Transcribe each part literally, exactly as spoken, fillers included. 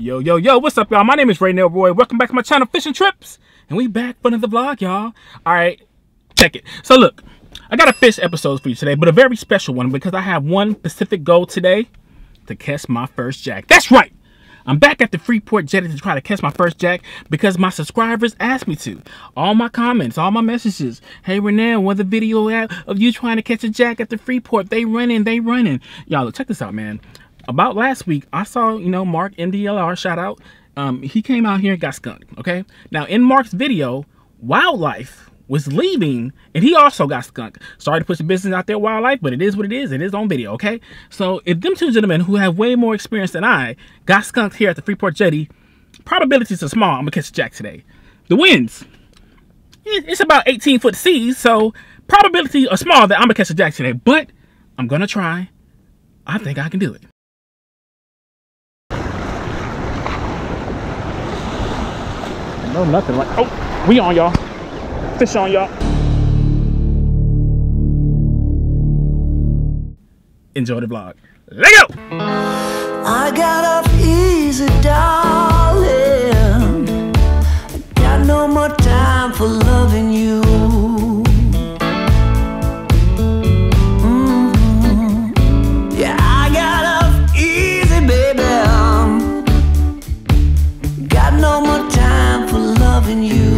Yo, yo, yo, what's up, y'all? My name is Raynell Roy. Welcome back to my channel, Fish and Trips. And we back for another vlog, y'all. All right, check it. So look, I got a fish episode for you today, but a very special one because I have one specific goal today: to catch my first jack. That's right. I'm back at the Freeport Jetty to try to catch my first jack because my subscribers asked me to. All my comments, all my messages. Hey, Raynell, what the video at of you trying to catch a jack at the Freeport? They running, they running. Y'all, look, check this out, man. About last week, I saw, you know, Mark M D L R, shout out. Um, he came out here and got skunked, okay? Now, in Mark's video, wildlife was leaving, and he also got skunked. Sorry to put the business out there, wildlife, but it is what it is. It is on video, okay? So, if them two gentlemen who have way more experience than I got skunked here at the Freeport Jetty, probabilities are small. I'm going to catch jack today. The winds, it's about eighteen foot seas, so probabilities are small that I'm going to catch a jack today. But I'm going to try. I think I can do it. No, nothing like, oh, we on, y'all. Fish on, y'all. Enjoy the vlog. Let go. I got up easy, darling. I got no more time for loving you. Mm-hmm. Yeah, I got up easy, baby. Got no more time for loving you.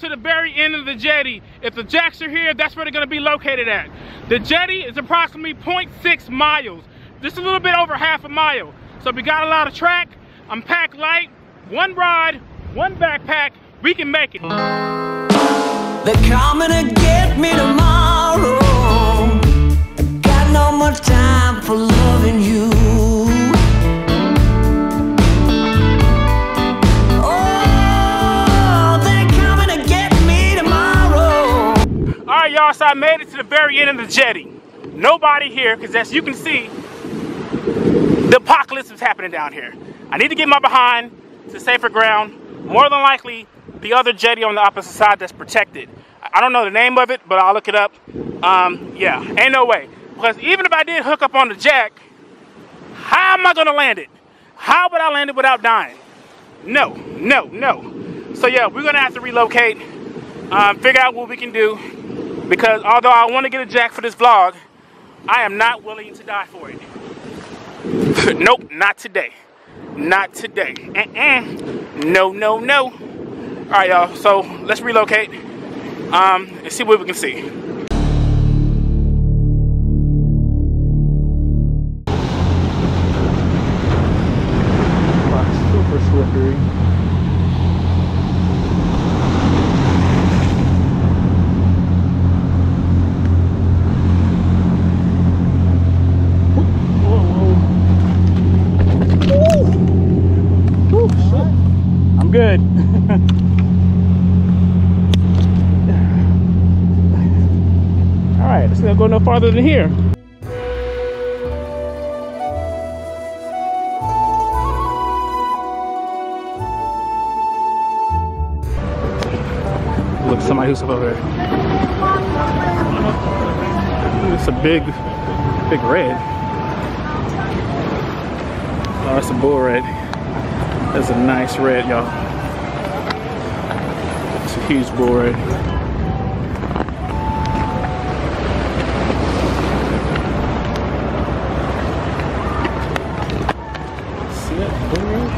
To the very end of the jetty. If the jacks are here, that's where they're going to be located at. The jetty is approximately point six miles, just a little bit over half a mile. So we got a lot of track. I'm packed light, one rod, one backpack. We can make it. They're coming to get me tomorrow. Got no more time for loving you. Y'all, so I made it to the very end of the jetty. Nobody here, because as you can see, the apocalypse is happening down here. I need to get my behind to safer ground. More than likely, the other jetty on the opposite side that's protected. I don't know the name of it, but I'll look it up. Um, yeah, ain't no way. Because even if I did hook up on the jack, how am I going to land it? How would I land it without dying? No, no, no. So yeah, we're going to have to relocate, um, figure out what we can do. Because although I want to get a jack for this vlog, I am not willing to die for it. Nope, not today. Not today. Uh-uh. No, no, no. All right, y'all. So let's relocate um, and see what we can see. Super slippery. Good. Alright, let's not go no farther than here. Look, somebody who's over there. It's a big, big red. Oh, it's a bull red. That's a nice red, y'all. It's a huge bull red. See that bull red?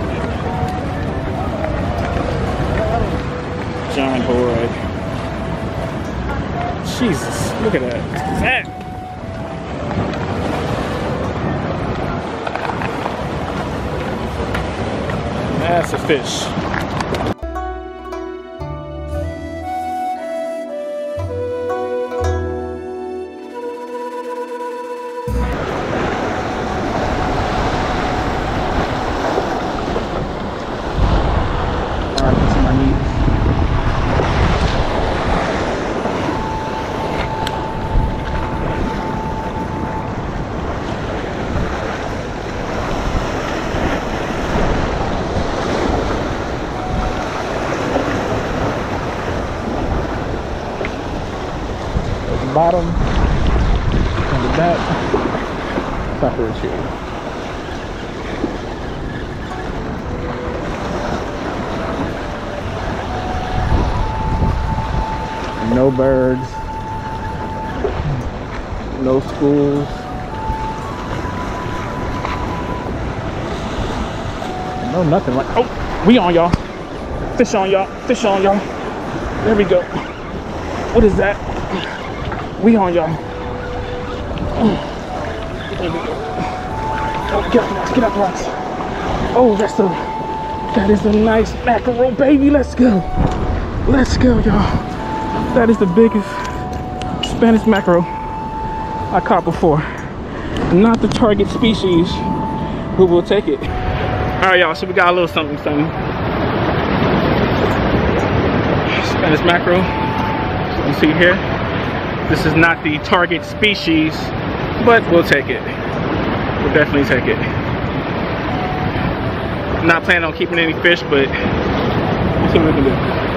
Giant bull red. Jesus, look at that. That. That's a fish. Alright, that's what I need. bottom and the back. Sucker retriever. No birds, no schools, no nothing like, oh, we on y'all. Fish on y'all, fish on y'all. There we go. What is that? We on y'all. There we go. Oh, get up the rocks, get up the rocks. Oh, that's a, that is a nice mackerel, baby. Let's go. Let's go, y'all. That is the biggest Spanish mackerel I caught before. Not the target species who will take it. Alright y'all, so we got a little something something. Spanish mackerel. So you see here. This is not the target species, but we'll take it. We'll definitely take it. Not planning on keeping any fish, but we'll see what we can do.